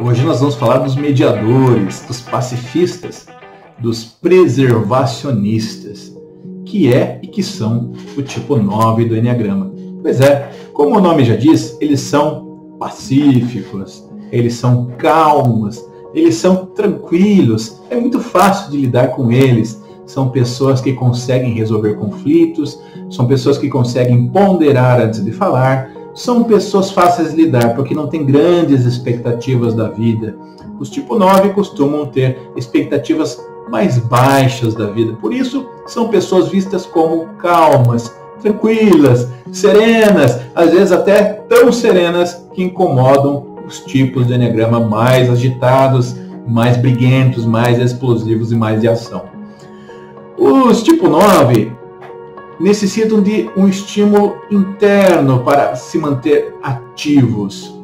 Hoje nós vamos falar dos mediadores, dos pacifistas, dos preservacionistas, que é e que são o tipo 9 do Eneagrama. Pois é, como o nome já diz, eles são pacíficos, eles são calmos, eles são tranquilos, é muito fácil de lidar com eles. São pessoas que conseguem resolver conflitos, são pessoas que conseguem ponderar antes de falar, são pessoas fáceis de lidar, porque não têm grandes expectativas da vida. Os tipo 9 costumam ter expectativas mais baixas da vida, por isso são pessoas vistas como calmas, tranquilas, serenas, às vezes até tão serenas que incomodam os tipos de Eneagrama mais agitados, mais briguentos, mais explosivos e mais de ação. Os tipo 9 necessitam de um estímulo interno para se manter ativos.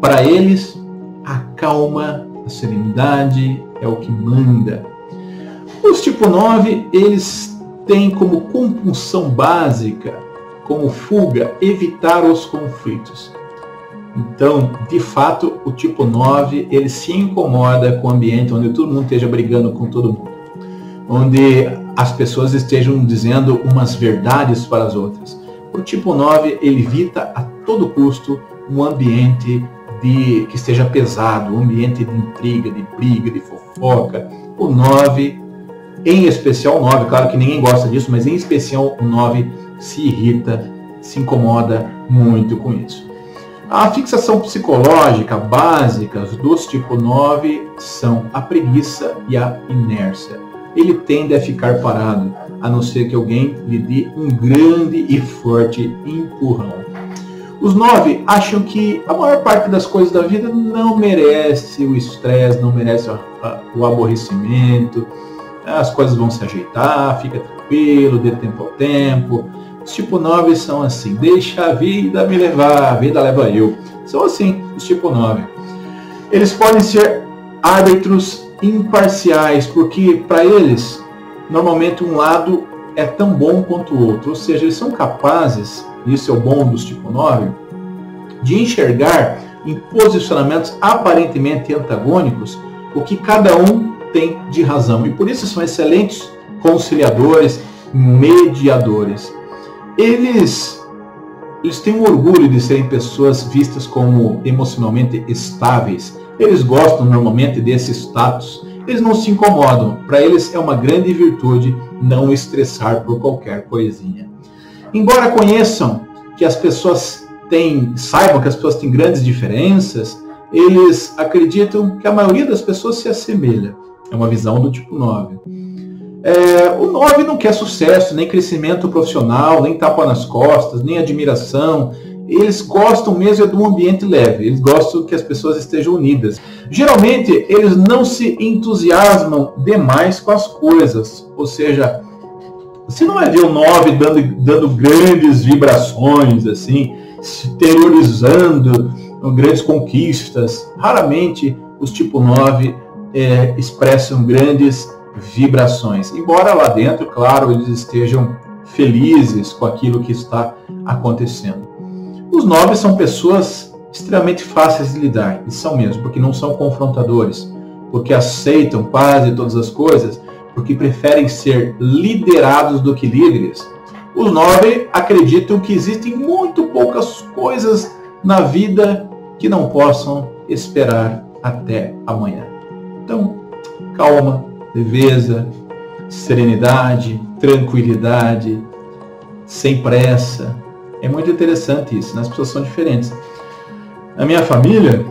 Para eles, a calma, a serenidade é o que manda. Os tipo 9, eles têm como compulsão básica, como fuga, evitar os conflitos. Então, de fato, o tipo 9, ele se incomoda com o ambiente onde todo mundo esteja brigando com todo mundo, onde as pessoas estejam dizendo umas verdades para as outras. O tipo 9, ele evita a todo custo um ambiente que esteja pesado, um ambiente de intriga, de briga, de fofoca. O 9, em especial o 9, claro que ninguém gosta disso, mas em especial o 9 se irrita, se incomoda muito com isso. A fixação psicológica básica dos tipo 9 são a preguiça e a inércia. Ele tende a ficar parado, a não ser que alguém lhe dê um grande e forte empurrão. Os 9 acham que a maior parte das coisas da vida não merece o estresse, não merece o aborrecimento, as coisas vão se ajeitar, fica tranquilo, dê tempo ao tempo. Os tipo 9 são assim, deixa a vida me levar, a vida leva eu. São assim, os tipo 9. Eles podem ser árbitros imparciais, porque para eles normalmente um lado é tão bom quanto o outro, ou seja, eles são capazes, isso é o bom dos tipo 9, de enxergar em posicionamentos aparentemente antagônicos o que cada um tem de razão, e por isso são excelentes conciliadores, mediadores. Eles têm o orgulho de serem pessoas vistas como emocionalmente estáveis. Eles gostam normalmente desse status. Eles não se incomodam. Para eles é uma grande virtude não estressar por qualquer coisinha. Embora saibam que as pessoas têm grandes diferenças, eles acreditam que a maioria das pessoas se assemelha. É uma visão do tipo 9. O 9 não quer sucesso, nem crescimento profissional, nem tapa nas costas, nem admiração. Eles gostam mesmo de um ambiente leve, eles gostam que as pessoas estejam unidas. Geralmente, eles não se entusiasmam demais com as coisas, ou seja, você não vai ver o 9 dando grandes vibrações, assim, exteriorizando grandes conquistas. Raramente, os tipo 9 expressam grandes vibrações, embora lá dentro, claro, eles estejam felizes com aquilo que está acontecendo. Os 9 são pessoas extremamente fáceis de lidar, e são mesmo, porque não são confrontadores, porque aceitam quase todas as coisas, porque preferem ser liderados do que líderes. Os 9 acreditam que existem muito poucas coisas na vida que não possam esperar até amanhã. Então, calma, leveza, serenidade, tranquilidade, sem pressa. É muito interessante isso, né? As pessoas são diferentes. Na minha família,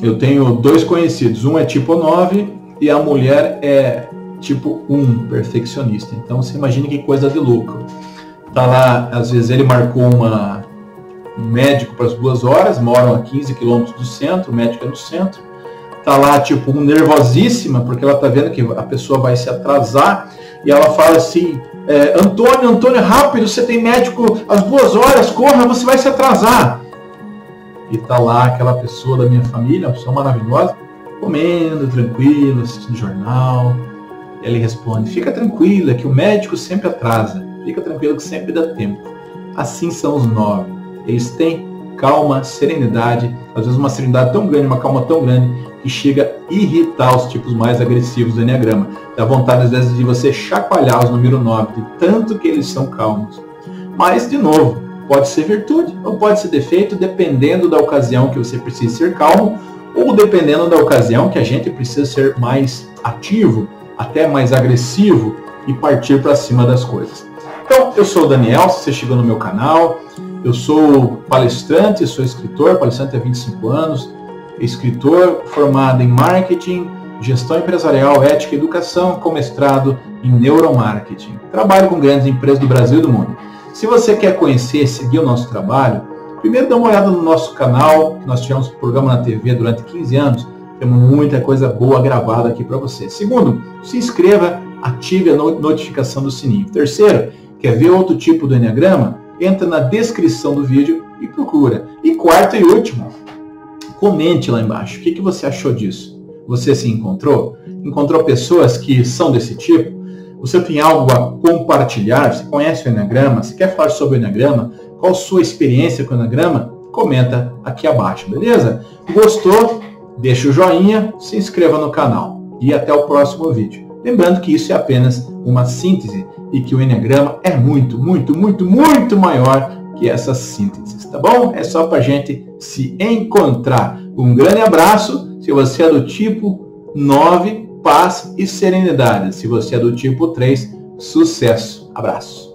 eu tenho 2 conhecidos. Um é tipo 9 e a mulher é tipo 1, perfeccionista. Então, você imagina que coisa de louco. Tá lá, às vezes ele marcou um médico para as 2 horas, moram a 15 quilômetros do centro, o médico é no centro. Tá lá, tipo, nervosíssima, porque ela tá vendo que a pessoa vai se atrasar. E ela fala assim, Antônio, rápido, você tem médico às 2 horas, corra, você vai se atrasar. E tá lá aquela pessoa da minha família, uma pessoa maravilhosa, comendo, tranquilo, assistindo jornal. E ele responde, fica tranquila, que o médico sempre atrasa. Fica tranquilo que sempre dá tempo. Assim são os 9. Eles têm calma, serenidade, às vezes uma serenidade tão grande, uma calma tão grande, que chega a irritar os tipos mais agressivos do Eneagrama. Dá vontade, às vezes, de você chacoalhar os número 9, de tanto que eles são calmos. Mas, de novo, pode ser virtude ou pode ser defeito, dependendo da ocasião que você precisa ser calmo, ou dependendo da ocasião que a gente precisa ser mais ativo, até mais agressivo e partir para cima das coisas. Então, eu sou o Daniel, se você chegou no meu canal, eu sou palestrante, sou escritor, palestrante há 25 anos, escritor formado em marketing, gestão empresarial, ética e educação, com mestrado em neuromarketing. Trabalho com grandes empresas do Brasil e do mundo. Se você quer conhecer e seguir o nosso trabalho, primeiro dá uma olhada no nosso canal, que nós tivemos programa na TV durante 15 anos, temos muita coisa boa gravada aqui para você. Segundo, se inscreva, ative a notificação do sininho. Terceiro, quer ver outro tipo do Eneagrama? Entra na descrição do vídeo e procura. E quarto e último, comente lá embaixo. O que você achou disso? Você se encontrou? Encontrou pessoas que são desse tipo? Você tem algo a compartilhar? Você conhece o Eneagrama? Você quer falar sobre o Eneagrama? Qual a sua experiência com o Eneagrama? Comenta aqui abaixo, beleza? Gostou? Deixa o joinha, se inscreva no canal e até o próximo vídeo. Lembrando que isso é apenas uma síntese e que o Eneagrama é muito, muito, muito, muito maior que essas sínteses, tá bom? É só pra gente se encontrar. Um grande abraço. Se você é do tipo 9, paz e serenidade. Se você é do tipo 3, sucesso. Abraço.